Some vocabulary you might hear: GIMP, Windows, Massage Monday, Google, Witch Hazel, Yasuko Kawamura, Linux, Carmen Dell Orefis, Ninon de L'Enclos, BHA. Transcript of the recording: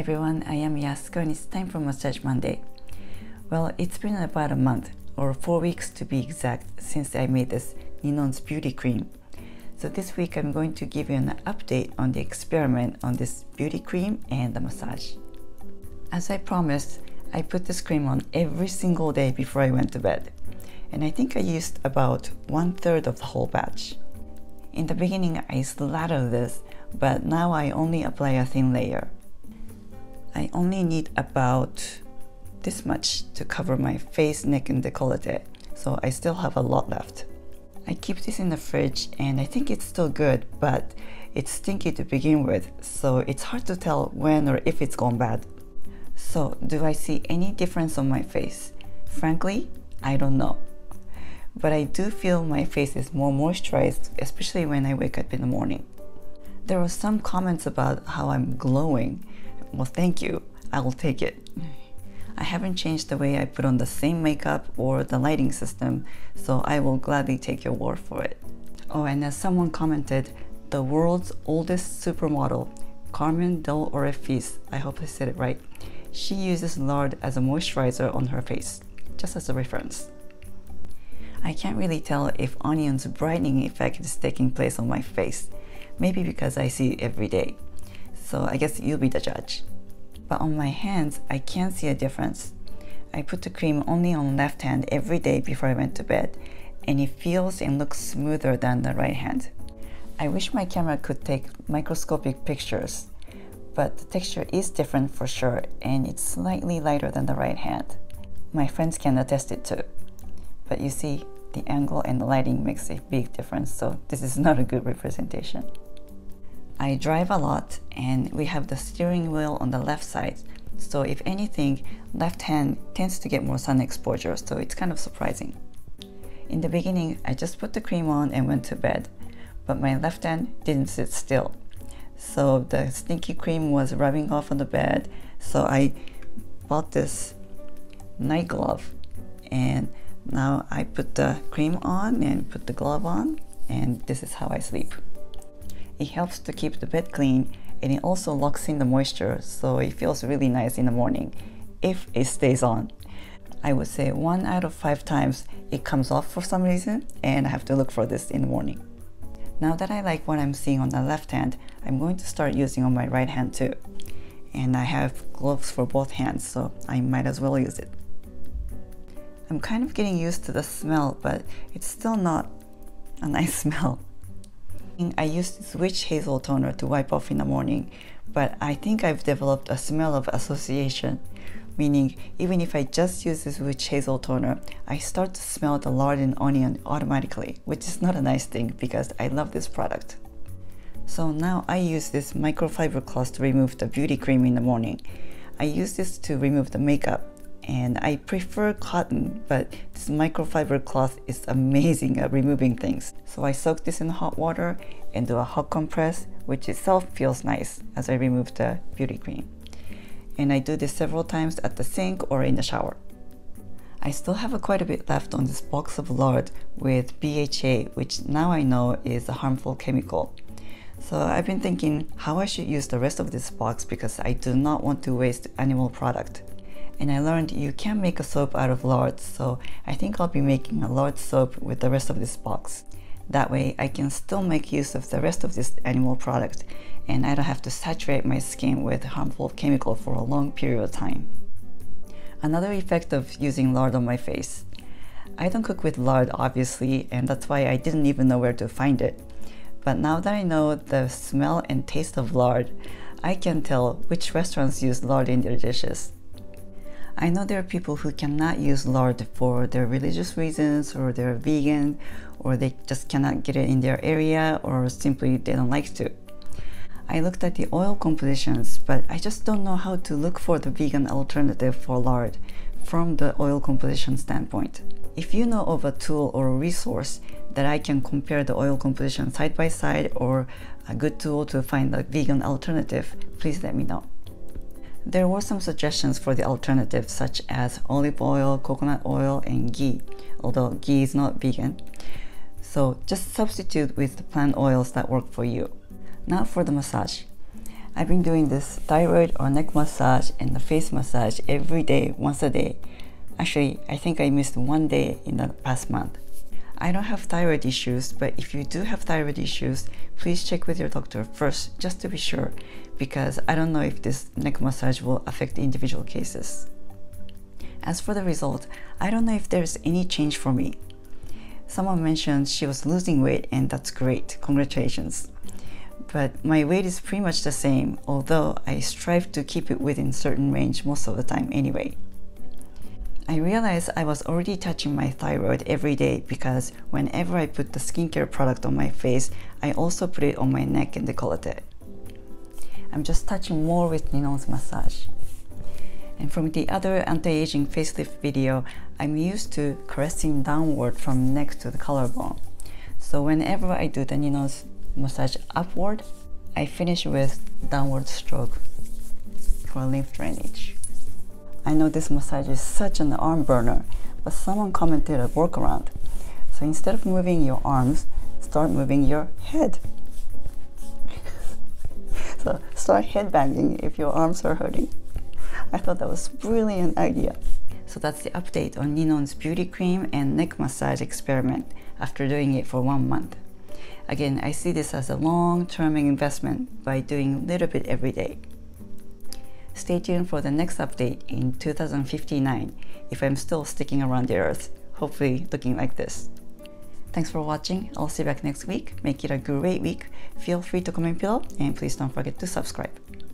Hi everyone, I am Yasuko and it's time for Massage Monday. Well, it's been about a month, or 4 weeks to be exact, since I made this Ninon's beauty cream. So this week I'm going to give you an update on the experiment on this beauty cream and the massage. As I promised, I put this cream on every single day before I went to bed, and I think I used about 1/3 of the whole batch. In the beginning I slathered this, but now I only apply a thin layer. I only need about this much to cover my face, neck and décolleté, so I still have a lot left. I keep this in the fridge and I think it's still good, but it's stinky to begin with, so it's hard to tell when or if it's gone bad. So do I see any difference on my face? Frankly, I don't know. But I do feel my face is more moisturized, especially when I wake up in the morning. There were some comments about how I'm glowing. Well, thank you, I'll take it. I haven't changed the way I put on the same makeup or the lighting system, so I will gladly take your word for it. Oh, and as someone commented, the world's oldest supermodel, Carmen Dell Orefis, I hope I said it right, she uses lard as a moisturizer on her face, just as a reference. I can't really tell if Onion's brightening effect is taking place on my face, maybe because I see it every day. So I guess you'll be the judge. But on my hands, I can see a difference. I put the cream only on left hand every day before I went to bed, and it feels and looks smoother than the right hand. I wish my camera could take microscopic pictures, but the texture is different for sure, and it's slightly lighter than the right hand. My friends can attest it too. But you see, the angle and the lighting makes a big difference, so this is not a good representation. I drive a lot and we have the steering wheel on the left side, so if anything, left hand tends to get more sun exposure, so it's kind of surprising. In the beginning, I just put the cream on and went to bed, but my left hand didn't sit still. So the stinky cream was rubbing off on the bed, so I bought this night glove, and now I put the cream on and put the glove on, and this is how I sleep. It helps to keep the bed clean, and it also locks in the moisture, so it feels really nice in the morning, if it stays on. I would say 1 out of 5 times it comes off for some reason, and I have to look for this in the morning. Now that I like what I'm seeing on the left hand, I'm going to start using on my right hand too. And I have gloves for both hands, so I might as well use it. I'm kind of getting used to the smell, but it's still not a nice smell. I used this witch hazel toner to wipe off in the morning, but I think I've developed a smell of association, meaning even if I just use this witch hazel toner, I start to smell the lard and onion automatically, which is not a nice thing because I love this product. So now I use this microfiber cloth to remove the beauty cream in the morning. I use this to remove the makeup, and I prefer cotton, but this microfiber cloth is amazing at removing things. So I soak this in hot water and do a hot compress, which itself feels nice as I remove the beauty cream. And I do this several times at the sink or in the shower. I still have quite a bit left on this box of lard with BHA, which now I know is a harmful chemical. So I've been thinking how I should use the rest of this box because I do not want to waste animal product. And I learned you can make a soap out of lard, so I think I'll be making a lard soap with the rest of this box. That way I can still make use of the rest of this animal product and I don't have to saturate my skin with harmful chemical for a long period of time. Another effect of using lard on my face. I don't cook with lard obviously, and that's why I didn't even know where to find it. But now that I know the smell and taste of lard, I can tell which restaurants use lard in their dishes. I know there are people who cannot use lard for their religious reasons, or they're vegan, or they just cannot get it in their area, or simply they don't like to. I looked at the oil compositions, but I just don't know how to look for the vegan alternative for lard from the oil composition standpoint. If you know of a tool or a resource that I can compare the oil composition side by side, or a good tool to find a vegan alternative, please let me know. There were some suggestions for the alternatives such as olive oil, coconut oil, and ghee, although ghee is not vegan. So just substitute with the plant oils that work for you. Now for the massage. I've been doing this thyroid or neck massage and the face massage every day, once a day. Actually, I think I missed one day in the past month. I don't have thyroid issues, but if you do have thyroid issues, please check with your doctor first, just to be sure, because I don't know if this neck massage will affect individual cases. As for the result, I don't know if there's any change for me. Someone mentioned she was losing weight, and that's great, congratulations. But my weight is pretty much the same, although I strive to keep it within certain range most of the time anyway. I realized I was already touching my thyroid every day because whenever I put the skincare product on my face, I also put it on my neck and décolleté. I'm just touching more with Ninon's massage. And from the other anti-aging facelift video, I'm used to caressing downward from neck to the collarbone. So whenever I do the Ninon's massage upward, I finish with downward stroke for lymph drainage. I know this massage is such an arm burner, but someone commented a workaround. So instead of moving your arms, start moving your head. So start headbanging if your arms are hurting. I thought that was a brilliant idea. So that's the update on Ninon's beauty cream and neck massage experiment after doing it for 1 month. Again, I see this as a long-term investment by doing a little bit every day. Stay tuned for the next update in 2059 if I'm still sticking around the earth, hopefully looking like this. Thanks for watching. I'll see you back next week. Make it a great week. Feel free to comment below and please don't forget to subscribe.